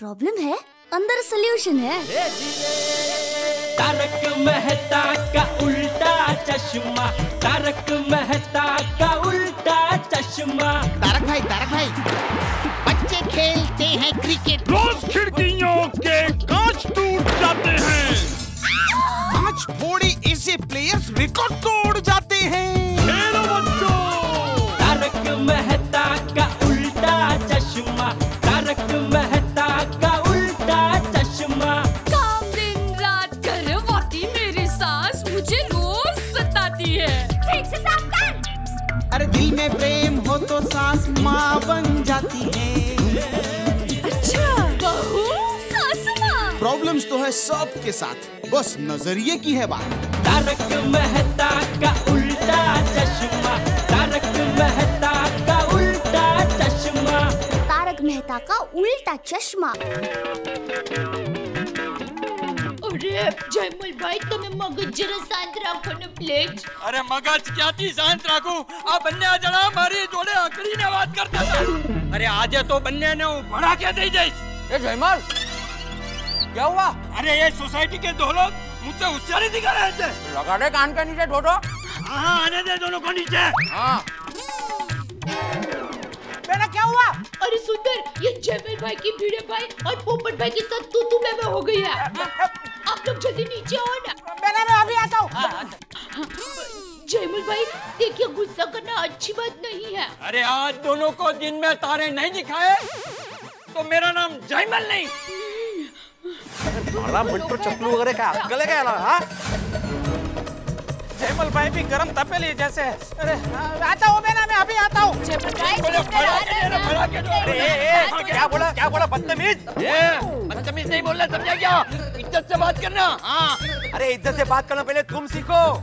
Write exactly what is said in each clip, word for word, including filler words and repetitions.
Problem है अंदर solution है। तारक मेहता का उल्टा चश्मा, तारक मेहता का उल्टा चश्मा। तारक भाई, तारक भाई, बच्चे खेलते हैं क्रिकेट, रोज खिड़कियों के कांच टूट जाते हैं। कांच फोड़े ऐसे प्लेयर्स रिकॉर्ड तोड़ जाते हैं। हेलो बच्चों, तारक मेहता का उल्टा चश्मा, तारक मेहता का उल्टा चश्मा। काम दिन रात करे वाकई मेरी सास मुझे रोज सताती है। ठीक से साफ कर। अरे दिल में प्रेम हो तो सास माँ बन जाती है। अच्छा, बहू सास माँ। प्रॉब्लम्स तो है सब के साथ, बस नजरिए की है बात। तारक मेहता का उल्टा चश्मा, तारक मेहता का उल्टा चश्मा, तारक मेहता का उल्टा चश्मा। अरे जयमल भाई, तुम्हें मगज जरा शांत रखो न प्लीज। अरे मगज क्या थी शांत रखो, आ बन्ने जरा मारी जोड़े आखरी ने बात करता था। अरे आज तो बन्ने ने भड़ा के दे जैस। ए जयमल, क्या हुआ? अरे ये सोसाइटी के दो लोग मुझसे होशियारी दिखा रहे थे। लगा दे कान के नीचे ठोठो। हाँ आने दे दोनों को नीचे। हाँ बेटा क्या हुआ? अरे सुंदर, ये जयमल भाई की भिड़े भाई और पोपट भाई के साथ तू तू मैं मैं हो गई है। आप लोग जल्दी नीचे आओ ना। बेटा मैं अभी आता हूँ। जयमल भाई देखिए, गुस्सा करना अच्छी बात नहीं है। अरे आज दोनों को दिन में तारे नहीं दिखाए तो मेरा नाम जयमल नहीं। मिट्टू चप्पलू वगैरह क्या गले गया ना? हाँ जयमल भाई भी गरम तपेली जैसे। अरे आता हूँ मैं ना, मैं अभी आता हूँ। क्या बोला, क्या बोला? बदतमीज बदतमीज नहीं बोलना, समझा क्या? इज्जत से बात करना। हाँ अरे इज्जत से बात करना पहले तुम सीखो।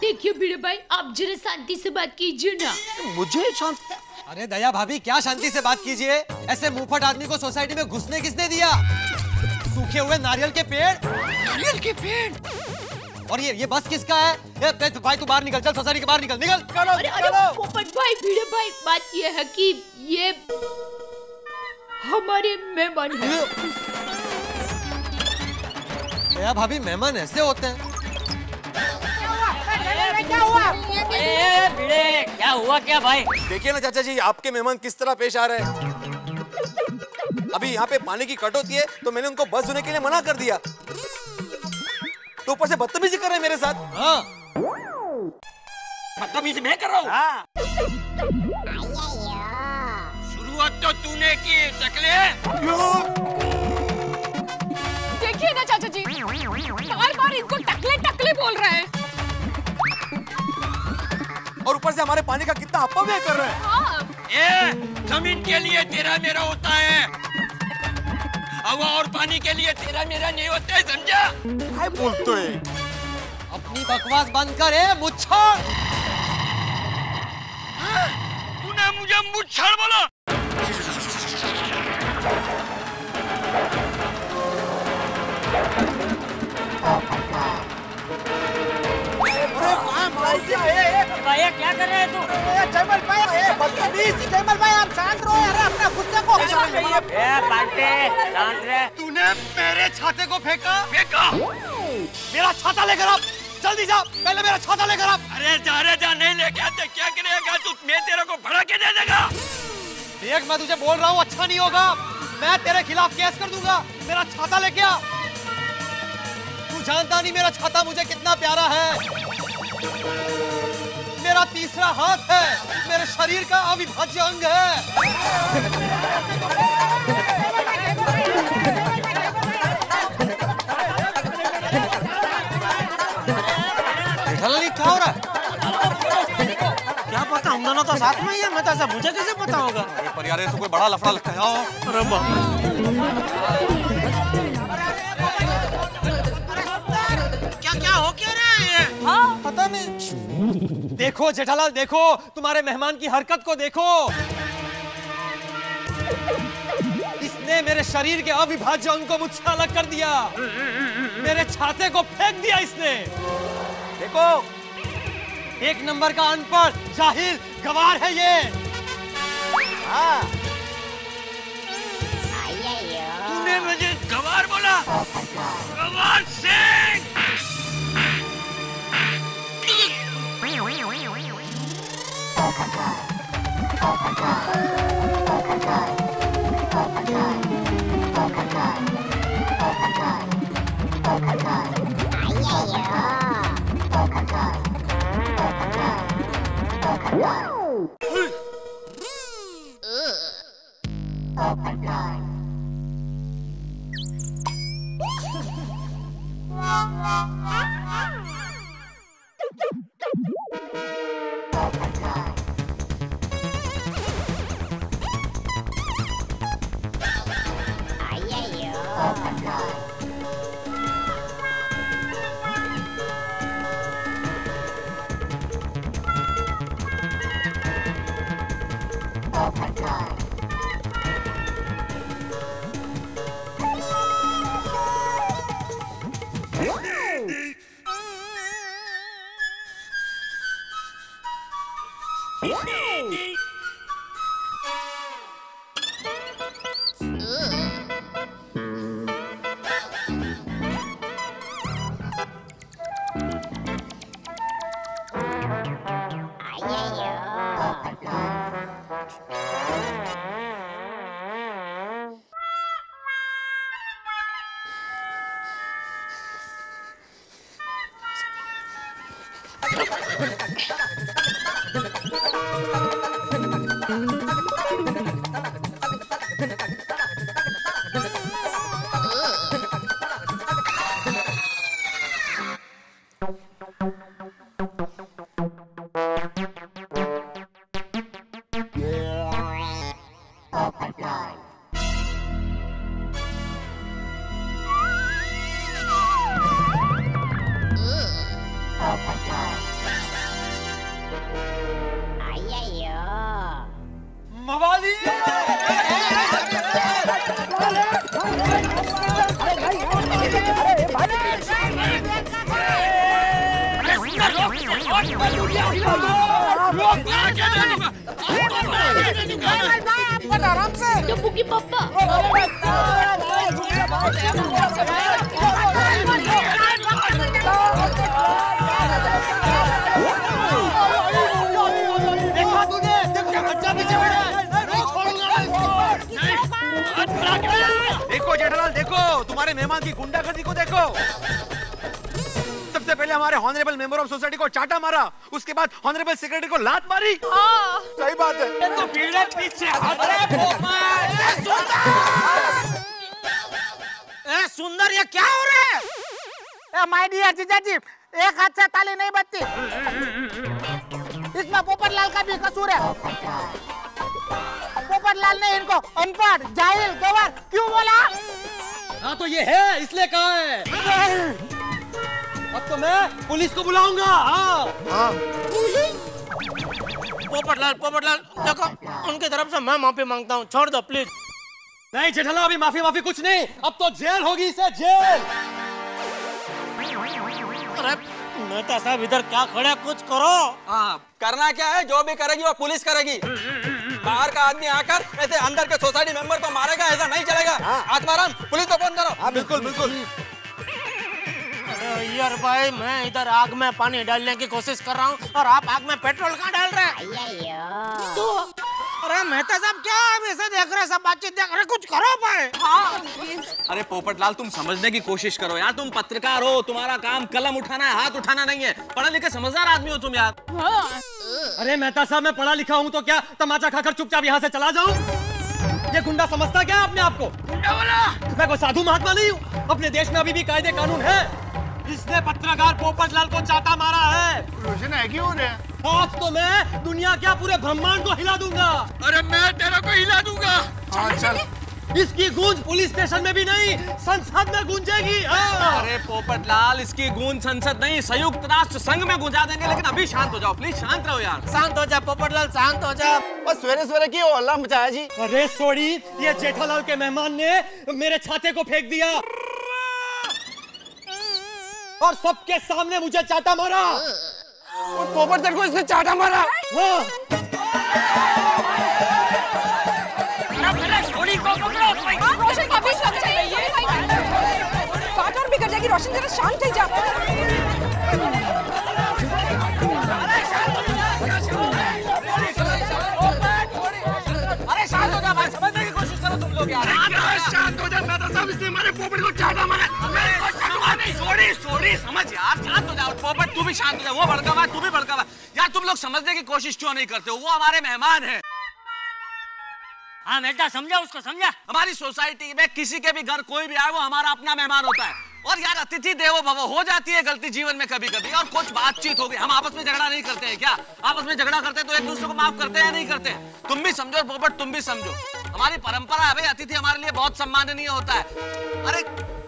देखिए भिड़े भाई, आप जरा शांति से बात कीजिए ना। मुझे शांति? अरे दया भाभी क्या शांति से बात कीजिए, ऐसे मुंहफट आदमी को सोसाइटी में घुसने किसने दिया? सूखे हुए नारियल के पेड़, नारियल के पेड़। और ये ये बस किसका है? ये भाई तू बाहर निकल, चल सोसाइटी के बाहर निकल, निकल। चलो चलो। पोपट भाई, भिड़े भाई, बात ये है कि ये हमारे मेहमान हैं। दया भाभी मेहमान ऐसे होते हैं? क्या हुआ? ए, भिड़े, क्या हुआ क्या भाई? देखिए ना चाचा जी, आपके मेहमान किस तरह पेश आ रहे हैं। अभी यहाँ पे पानी की कटौती है तो मैंने उनको बस धोने के लिए मना कर दिया, तो ऊपर से बदतमीजी कर रहे हैं मेरे साथ। हाँ। बदतमीजी मैं कर रहा हूँ। हाँ। शुरुआत तो तूने की टकले। देखिए ना चाचा जी, बार बार इनको टकले टकले बोल रहे हैं और ऊपर से हमारे पानी का कितना अपव्यय कर रहे हैं। ए, जमीन के लिए तेरा मेरा होता है, हवा और पानी के लिए तेरा मेरा नहीं होता है, समझा? क्या बोलते हैं? अपनी बकवास बंद कर। ए मुच्छड़, तूने मुझे मुच्छड़ बोला? भैया क्या कर रहे हैं तू? जयमल भाई बदतमीज, जयमल भाई आप शांत रहो। अरे अपना गुस्से को शांत रहे। तूने मेरे छाते को फेंका, फेंका मेरा छाता लेकर आप जल्दी जाओ, पहले मेरा छाता लेकर आप। अरे जा रे जा, नहीं लेके आते क्या करेगा तू? मैं तेरे को भड़ा के दे देगा। देख मैं तुझे बोल रहा हूँ, अच्छा नहीं होगा, मैं तेरे खिलाफ केस कर दूंगा। मेरा छाता लेके आ। तू जानता नहीं मेरा छाता मुझे कितना प्यारा है, मेरा तीसरा हाथ है, मेरे शरीर का अविभाज्य अंग है। क्या हो रहा है? क्या पता, हम दोनों तो साथ में ही है, मैं तो ऐसा मुझे कैसे पता होगा? पर यार ये तो कोई बड़ा लफड़ा लगता है। क्या क्या हो क्या रहा है? हाँ पता नहीं। देखो जेठालाल, देखो तुम्हारे मेहमान की हरकत को देखो, इसने मेरे शरीर के अविभाज्य अंग को मुझसे अलग कर दिया, मेरे छाते को फेंक दिया इसने। देखो एक नंबर का अनपढ़ जाहिल गवार है ये। हाँ उसके बाद हॉनरेबल सेक्रेटरी को लात मारी। हाँ। सही बात है। ये तो भीड़ है पीछे। अरे सुंदर ये क्या हो रहा है? ए माय डियर जीजा जी, एक हाथ से ताली नहीं बजती। इसमें पोपटलाल का भी कसूर है। पोपटलाल ने इनको अनपढ़, जाहिल, गंवार क्यों बोला? हाँ तो ये है, इसलिए कहा है। अब तो मैं पुलिस को बुलाऊंगा। हाँ। हाँ। पोपटलाल, पोपटलाल, देखो, उनके तरफ से मैं माफी मांगता हूँ। छोड़ दो प्लीज। नहीं जेठालाल, अभी माफी माफी कुछ नहीं। अब तो जेल होगी इसे, जेल। अरे मैं तो साहब इधर क्या खड़े, कुछ करो। हाँ, करना क्या है, जो भी करेगी वो पुलिस करेगी। बाहर का आदमी आकर ऐसे अंदर के सोसाइटी मेंबर को मारेगा, ऐसा नहीं चलेगा। आत्माराम पुलिस को फोन करो। बिल्कुल बिल्कुल। यार भाई, मैं इधर आग में पानी डालने की कोशिश कर रहा हूँ और आप आग में पेट्रोल कहाँ डाल रहे हैं? तो अरे मेहता साहब क्या ऐसा देख रहे, सब बातचीत देख रहे, कुछ करो भाई। हाँ। अरे पोपटलाल, तुम समझने की कोशिश करो यार। तुम पत्रकार हो, तुम्हारा काम कलम उठाना है, हाथ उठाना नहीं है। पढ़े लिखे समझदार आदमी हो तुम यार। हाँ। अरे मेहता साहब, मैं पढ़ा लिखा हूँ तो क्या तमाचा खाकर चुपचाप यहाँ से चला जाऊँ? ये गुंडा समझता क्या आपने आपको? गुंडा बोला? मैं कोई साधु महात्मा नहीं हूँ। अपने देश में अभी भी कायदे कानून है। इसने पत्रकार पोपटलाल को चाटा मारा है। रोशन है क्यों रे? आज तो मैं दुनिया क्या पूरे ब्रह्मांड को हिला दूंगा। अरे मैं तेरे को हिला दूंगा। चल चल। इसकी गूंज पुलिस स्टेशन में भी नहीं, संसद में गूंजेगी। अरे पोपटलाल, इसकी गूंज संसद नहीं, संयुक्त राष्ट्र संघ में गूंजा देंगे। लेकिन अभी शांत हो जाओ प्लीज, शांत रहो यार। शांत हो जाओ पोपटलाल, शांत हो जाओ। बस सवेरे सवेरे की हल्ला मचाया जी। अरे सॉरी, ये जेठालाल के मेहमान ने मेरे छाते को फेंक दिया और सबके सामने मुझे चाटा मारा। और पोपटलाल को इसने चाटा मारा। हाँ। रोशन, अभी सब चाहिए। जरा शांत हो जाओ। अरे शांत हो जाओ भाई, समझने की कोशिश करो तुम लोग यार। शांत हो जाओ मैं तो सब इसलिए मारे पोपट को चाटा मारा। सॉरी सॉरी समझ यार, शांत हो जाओ पोपट, तू भी शांत हो जाओ। वो भड़का हुआ तू भी भड़का हुआ यार। तुम लोग समझने की कोशिश क्यों नहीं करते हो? वो हमारे मेहमान हैं। हाँ मेहता समझा, उसको समझा। हमारी सोसाइटी में किसी के भी घर कोई भी आए वो हमारा अपना मेहमान होता है। और यार अतिथि देवो भव, हो जाती है गलती जीवन में कभी कभी। और कुछ बातचीत हो गई, हम आपस में झगड़ा नहीं करते हैं क्या? आपस में झगड़ा करते हैं तो एक दूसरे को माफ करते हैं नहीं करते? तुम भी समझो पोपट, तुम भी समझो, हमारी परंपरा है भाई। अतिथि हमारे लिए बहुत सम्माननीय होता है। अरे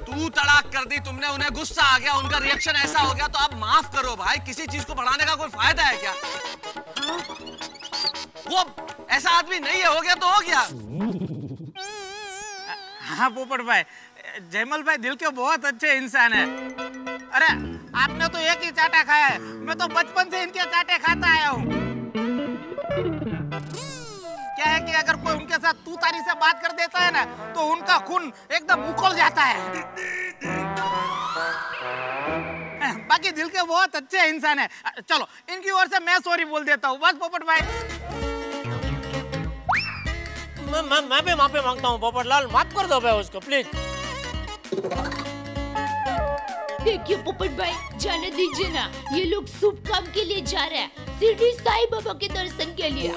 तू तड़ाक कर दी तुमने, उन्हें गुस्सा आ गया, उनका रिएक्शन ऐसा हो गया, तो आप माफ करो भाई। किसी चीज को बढ़ाने का कोई फायदा है क्या? हाँ? वो ऐसा आदमी नहीं है, हो गया तो हो गया। हाँ पोपट भाई, जयमल भाई दिल के बहुत अच्छे इंसान है। अरे आपने तो एक ही चाटा खाया है, मैं तो बचपन से इनके चाटे खाता आया हूँ। क्या है कि अगर कोई उनके साथ तू तारी से बात कर देता है ना तो उनका खून एकदम उखल जाता है। बाकी दिल के बहुत अच्छे इंसान है। चलो इनकी ओर से मैं सॉरी बोल देता हूँ। बस पोपट भाई मैं मैं मैं भी माफी मांगता हूँ। पोपटलाल माफ कर दो भाई उसको प्लीज। देखिए पोपट भाई जाने दीजिए ना, ये लोग शुभ काम के लिए जा रहे हैं, शिरडी साई बाबा के दर्शन के लिए।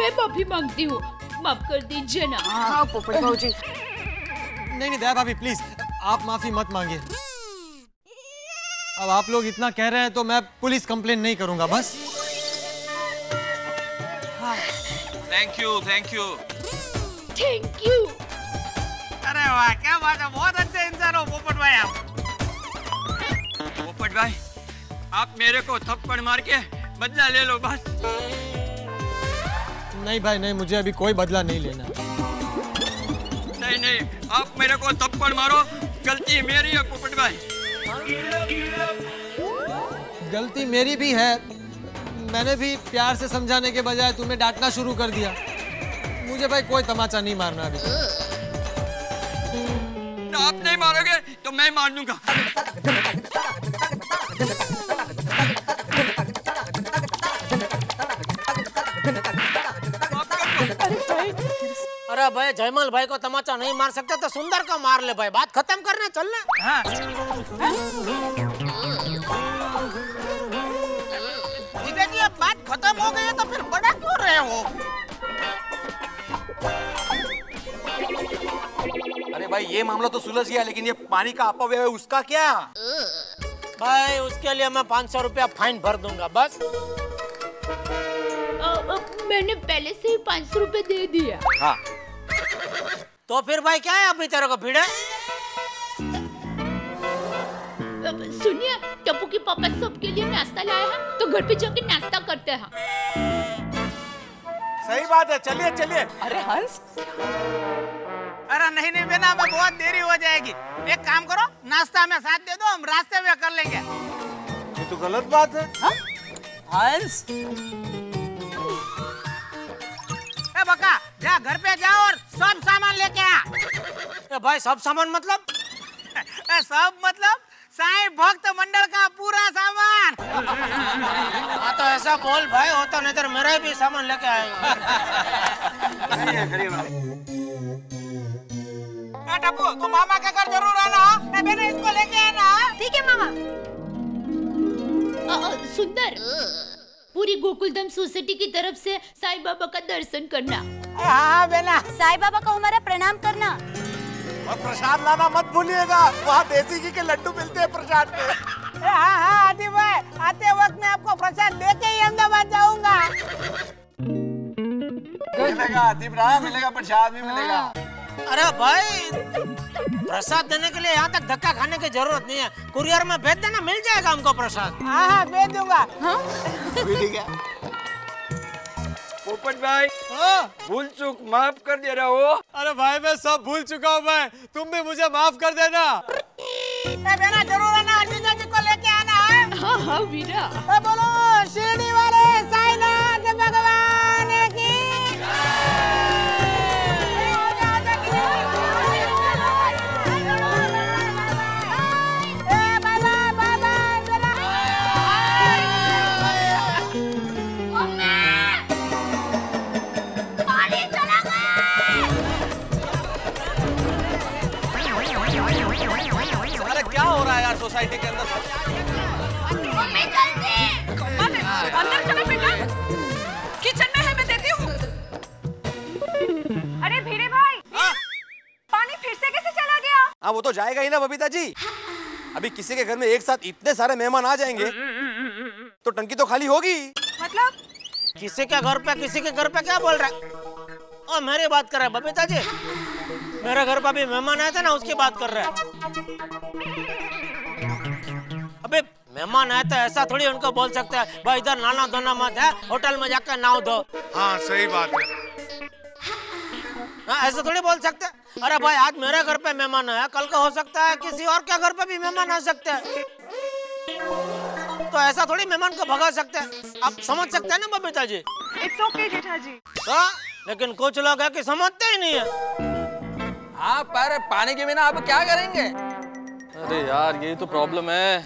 मैं माफी मांगती हूँ, माफ कर दीजिए ना। हाँ पोपट भाई जी। नहीं नहीं दया भाभी प्लीज आप माफी मत मांगिए। अब आप लोग इतना कह रहे हैं तो मैं पुलिस कंप्लेन नहीं करूँगा बस। Thank you thank you thank you. अरे वाह क्या बात है, बहुत अच्छे इंसान हो पोपट भाई आप। पोपट भाई आप मेरे को थप्पड़ मार के बदला ले लो बस। नहीं भाई नहीं, मुझे अभी कोई बदला नहीं लेना। नहीं नहीं आप मेरे को थप्पड़ मारो, गलती मेरी है पोपट भाई। गलती मेरी भी है, मैंने भी प्यार से समझाने के बजाय तुमने डांटना शुरू कर दिया। मुझे भाई कोई तमाचा नहीं मारना अभी। आप नहीं मारोगे तो मैं मार लूंगा। अरे भाई जयमल भाई को तमाचा नहीं मार सकते तो सुंदर को मार ले भाई, बात खत्म करना चल ना। हाँ। भीड़े जी अब बात खत्म हो गई है तो फिर बड़ा क्यों रहे हो? अरे भाई ये मामला तो सुलझ गया, लेकिन ये पानी का अपव्यय उसका क्या? भाई उसके लिए मैं पाँच सौ रुपया फाइन भर दूंगा बस। मैंने पहले से ही पाँच सौ रुपए दे दिया। हाँ। तो फिर भाई क्या है आप बेचारे को भिड़े? सुनिए टप्पू के पापा सबके लिए नाश्ता लाया है तो घर पे जाके नाश्ता करते हैं। सही बात है, चलिए चलिए। अरे हंस। अरे नहीं नहीं बेना अब बहुत देरी हो जाएगी, एक काम करो नाश्ता में साथ दे दो, हम रास्ते में कर लेंगे। ये तो गलत बात है। हा? हंस बका, जा घर पे जाओ और सब सामान लेके आ। भाई सब सामान मतलब? सब मतलब साईं भक्त मंडल का पूरा सामान। हाँ तो ऐसा बोल भाई होता, नहीं तो मेरा भी सामान लेके आएगा। टप्पू तू मामा का घर जरूर आना, मैं बेटा इसको लेके आना। ठीक है मामा। सुंदर पूरी गोकुलधाम सोसाइटी की तरफ से साईं बाबा का दर्शन करना। हाँ बेना साईं बाबा को हमारा प्रणाम करना और प्रसाद लाना मत भूलिएगा, वहाँ देसी घी के लड्डू मिलते हैं प्रसाद में। हाँ हाँ आदि भाई, आते वक्त मैं आपको प्रसाद लेके ही अहमदाबाद जाऊँगा। मिलेगा आदि भाई, मिलेगा प्रसाद भी मिलेगा। अरे भाई प्रसाद देने के लिए यहाँ तक धक्का खाने की जरूरत नहीं है, कुरियर में भेज देना मिल जाएगा हमको प्रसाद। हाँ हाँ भेज दूंगा। हाँ? पोपट भाई भूल चूक माफ कर दे रहा हो। अरे भाई मैं सब भूल चुका हूँ भाई, तुम भी मुझे माफ कर देना। बेना जरूर आना, अर्जुना जी को लेके आना है। हाँ हाँ बीना बोलो शिरडी वाले साईनाथ भगवान की। सोसाइटी के अंदर अंदर चलो बेटा, किचन में है, मैं देती हूँ। अरे भिड़े भाई, पानी फिर से कैसे चला गया? हाँ वो तो जाएगा ही ना बबीता जी, अभी किसी के घर में एक साथ इतने सारे मेहमान आ जाएंगे तो टंकी तो खाली होगी। मतलब किसी के घर पे किसी के घर पे क्या बोल रहा है? और मेरी बात कर रहा है बबीता जी, मेरे घर पर भी मेहमान आए थे ना, उसकी बात कर रहा है। अबे मेहमान आए तो ऐसा थोड़ी उनको बोल सकते हैं भाई इधर नाना धोना मत है, होटल में जाकर नाव धो। हाँ सही बात है, हाँ ऐसा थोड़ी बोल सकते हैं। अरे भाई आज मेरे घर पे मेहमान आया, कल का हो सकता है किसी और के घर पे भी मेहमान आ सकते हैं, तो ऐसा थोड़ी मेहमान को भगा सकते हैं। आप समझ सकते हैं ना बबीता जी? It's okay Jetha ji. तो लेकिन कुछ लोग है कि समझते ही नहीं है। हाँ पर पानी के बिना आप क्या करेंगे? अरे यार यही तो प्रॉब्लम है।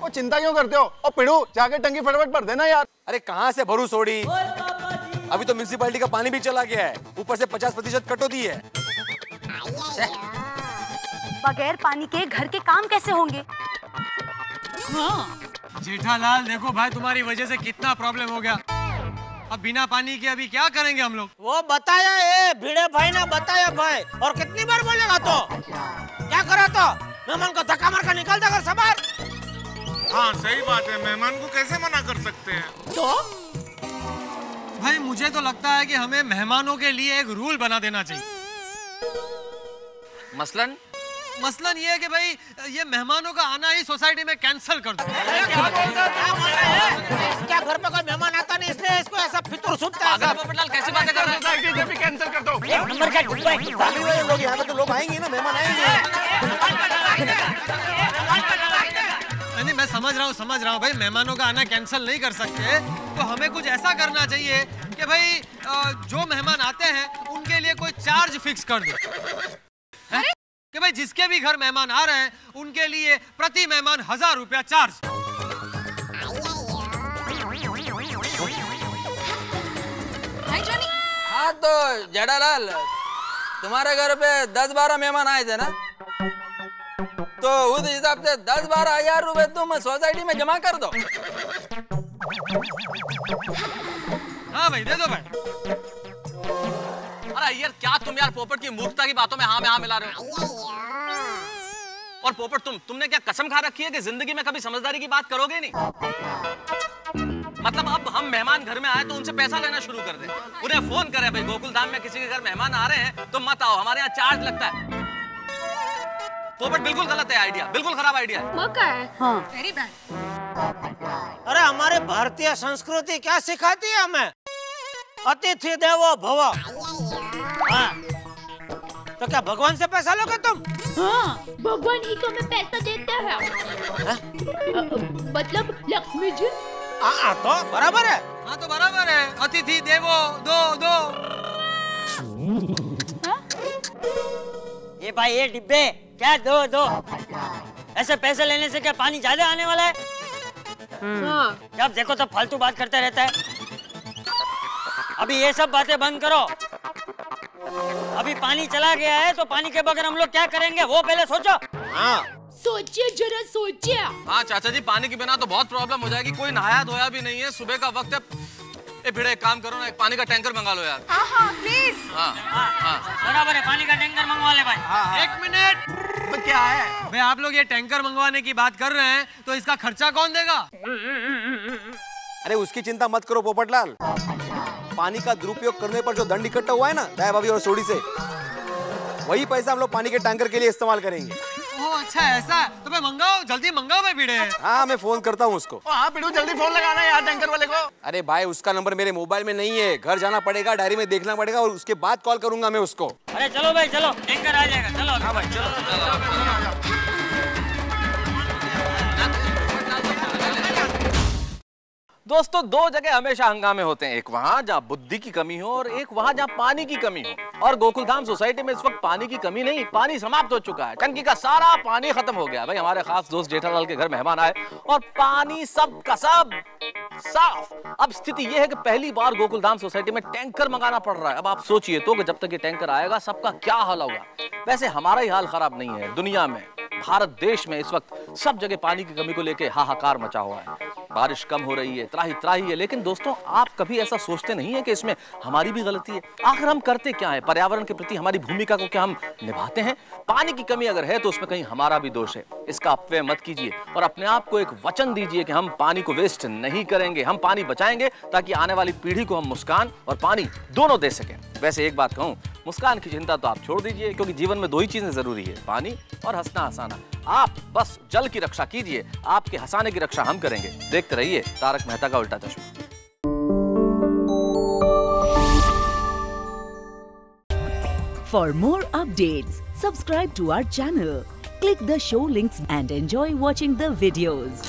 वो चिंता क्यों करते हो? और पिड़ू जाके टंकी फटाफट भर देना यार। अरे कहाँ से भरू सोडी, अभी तो म्यूनिसिपैलिटी का पानी भी चला गया है, ऊपर से पचास प्रतिशत कटौती है। बगैर पानी के घर के काम कैसे होंगे? जेठालाल देखो भाई तुम्हारी वजह से कितना प्रॉब्लम हो गया, अब बिना पानी के अभी क्या करेंगे हम लोग? वो बताया ए, भिड़े भाई ने बताया भाई, और कितनी बार बोलेगा? तो क्या करा तो मेहमान को धक्का मार कर निकाल देगा सब। हाँ सही बात है, मेहमान को कैसे मना कर सकते हैं? तो भाई मुझे तो लगता है कि हमें मेहमानों के लिए एक रूल बना देना चाहिए। मसलन मसलन ये है कि भाई ये मेहमानों का आना ही सोसाइटी में कैंसिल कर दो। क्या घर पे कोई मेहमान आता नहीं इसलिए इसको ऐसा फितूर सुनता है? पोपटलाल कैसी बातें कर रहे हो? सोसाइटी से भी कैंसिल कर दो। नंबर का टुकड़ा है, लोग यहाँ पे तो लोग आएंगे ना, मेहमान आएंगे। नहीं मैं समझ रहा हूँ समझ रहा हूँ भाई, मेहमानों का आना कैंसिल नहीं कर सकते, तो हमें कुछ ऐसा करना चाहिए कि भाई जो मेहमान आते हैं उनके लिए कोई चार्ज फिक्स कर दो कि भाई जिसके भी घर मेहमान आ रहे हैं उनके लिए प्रति मेहमान हजार रुपया चार्ज। हाँ तो जेठालाल तुम्हारे घर पे दस बारह मेहमान आए थे ना, तो उस हिसाब से दस बारह हजार रुपये तुम सोसाइटी में जमा कर दो। हाँ भाई दे दो भाई। अरे यार क्या तुम यार पोपट की मूर्खता की बातों में हाँ में हाँ मिला रहे हो? और पोपट तुम तुमने क्या कसम खा रखी है कि जिंदगी में कभी समझदारी की बात करोगे नहीं? मतलब अब हम मेहमान घर में आए तो उनसे पैसा लेना शुरू कर दे, उन्हें फोन करें भाई गोकुलधाम में किसी के घर मेहमान आ रहे हैं तो मत आओ, हमारे यहाँ चार्ज लगता है। पोपट बिल्कुल गलत है आइडिया, बिल्कुल खराब आइडिया है। हाँ। Very bad. अरे हमारे भारतीय संस्कृति क्या सिखाती है हमें? अतिथि देवो भव। हाँ। तो क्या भगवान से पैसा लोगे तुम? हाँ, भगवान ही तो हमें पैसा देता है। हाँ? आ, मतलब लक्ष्मी जी। हाँ तो बराबर है, हाँ तो बराबर है, अतिथि देवो दो दो। हाँ? ये भाई ये डिब्बे क्या दो दो? ऐसे पैसे लेने से क्या पानी ज्यादा आने वाला है? हाँ। जब देखो तो फालतू बात करते रहता है। अभी ये सब बातें बंद करो, अभी पानी चला गया है तो पानी के बगैर हम लोग क्या करेंगे वो पहले सोचो। हाँ सोचिए जरा सोचिए। हाँ चाचा जी पानी के बिना तो बहुत प्रॉब्लम हो जाएगी, कोई नहाया धोया भी नहीं है, सुबह का वक्त है। ए भिड़े एक काम करो ना, एक पानी का टैंकर मंगा लो यार। हाँ हाँ प्लीज। हाँ हाँ बराबर है, पानी का टैंकर मंगवा ले भाई। हाँ, हाँ। एक मिनट क्या है भाई आप लोग ये टैंकर मंगवाने की बात कर रहे हैं तो इसका खर्चा कौन देगा? अरे उसकी चिंता मत करो पोपटलाल, पानी का दुरुपयोग करने पर जो दंड इकट्ठा हुआ है ना दया भाभी और सोडी से, वही पैसा हम लोग पानी के टैंकर के लिए इस्तेमाल करेंगे। ओ अच्छा ऐसा, तो मैं मंगाओ जल्दी मंगाओ भाई भिड़े। हाँ मैं फोन करता हूँ उसको। हाँ भिड़ू जल्दी फोन लगाना है यार टैंकर वाले को। अरे भाई उसका नंबर मेरे मोबाइल में नहीं है, घर जाना पड़ेगा, डायरी में देखना पड़ेगा और उसके बाद कॉल करूंगा मैं उसको। अरे चलो भाई चलो, टैंकर आ जाएगा। चलो हाँ भाई चलो। दोस्तों दो जगह हमेशा हंगामे होते हैं, एक वहाँ जहाँ बुद्धि की कमी हो और एक वहाँ जहाँ पानी की कमी हो। और गोकुलधाम सोसाइटी में इस वक्त पानी की कमी नहीं, पानी समाप्त हो चुका है, टंकी का सारा पानी खत्म हो गया। भाई हमारे खास दोस्त जेठालाल के घर मेहमान आए और पानी सब का सब साफ। अब स्थिति यह है कि पहली बार गोकुलधाम सोसाइटी में टैंकर मंगाना पड़ रहा है। अब आप सोचिए तो जब तक ये टैंकर आएगा सबका क्या हाल होगा। वैसे हमारा ही हाल खराब नहीं है, दुनिया में भारत देश में इस वक्त सब जगह पानी की कमी को लेकर हाहाकार मचा हुआ है। बारिश कम हो रही है, त्राही त्राही है, लेकिन दोस्तों आप कभी ऐसा सोचते नहीं है कि इसमें हमारी भी गलती है। आखिर हम करते क्या है? पर्यावरण के प्रति हमारी भूमिका को क्या हम निभाते हैं? पानी की कमी अगर है तो उसमें कहीं हमारा भी दोष है। इसका अपव्यय मत कीजिए और अपने आप को एक वचन दीजिए कि हम पानी को वेस्ट नहीं करेंगे, हम पानी बचाएंगे ताकि आने वाली पीढ़ी को हम मुस्कान और पानी दोनों दे सकें। वैसे एक बात कहूँ, मुस्कान की चिंता तो आप छोड़ दीजिए, क्योंकि जीवन में दो ही चीजें जरूरी है, पानी और हंसना हंसाना। आप बस जल की रक्षा कीजिए, आपके हंसाने की रक्षा हम करेंगे। देखते रहिए तारक मेहता का उल्टा चश्मा। For more updates, subscribe to our channel, click the show links and enjoy watching the videos.